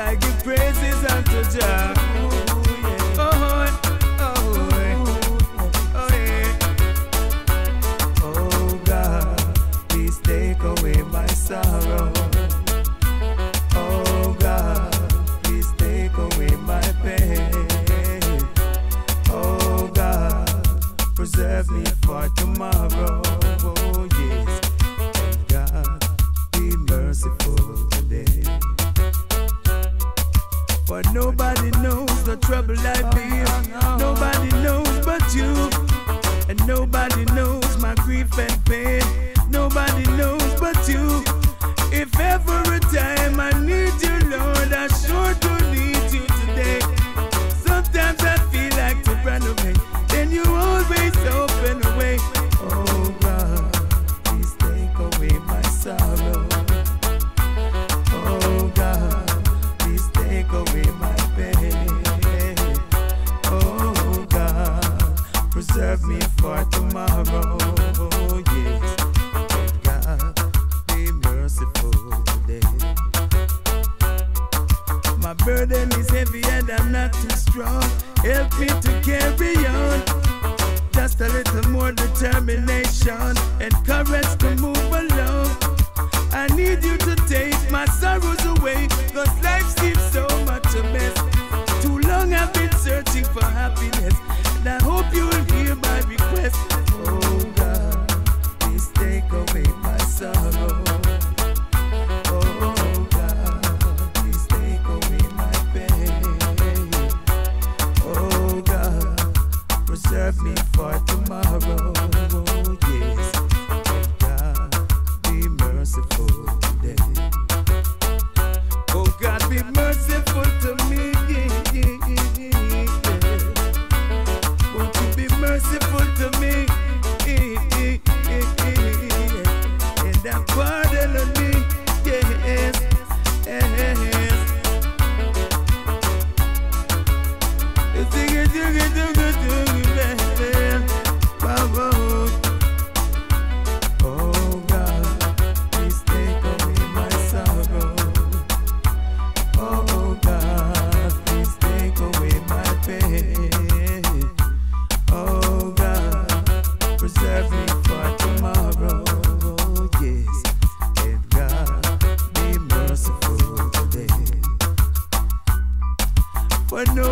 I give praises unto Jah. Oh God, please take away my sorrow. Oh God, please take away my pain. Oh God, preserve me for tomorrow. Oh yes, God, be merciful today. But nobody knows the trouble I feel. Nobody knows but you. And nobody knows my grief and pain. Nobody knows but you. If every time I need you, Lord, I sure do need you today. Sometimes I feel like to run away, then you always open a way. Oh God, please take away my sorrow. Take away my pain. Oh God, preserve me for tomorrow. Oh yes, God, be merciful today. My burden is heavy and I'm not too strong. Help me to carry on. Just a little more determination and courage to move along. I need you to take my sorrows away, cause life seems so much a mess. Too long I've been searching for happiness, and I hope you'll hear my request. Oh God, please take away my sorrow. Oh God, please take away my pain. Oh God, preserve me for tomorrow. Oh yes, today. Oh God, be merciful to me. Won't you be merciful to me? And have pardon on me. Yes, yes. But no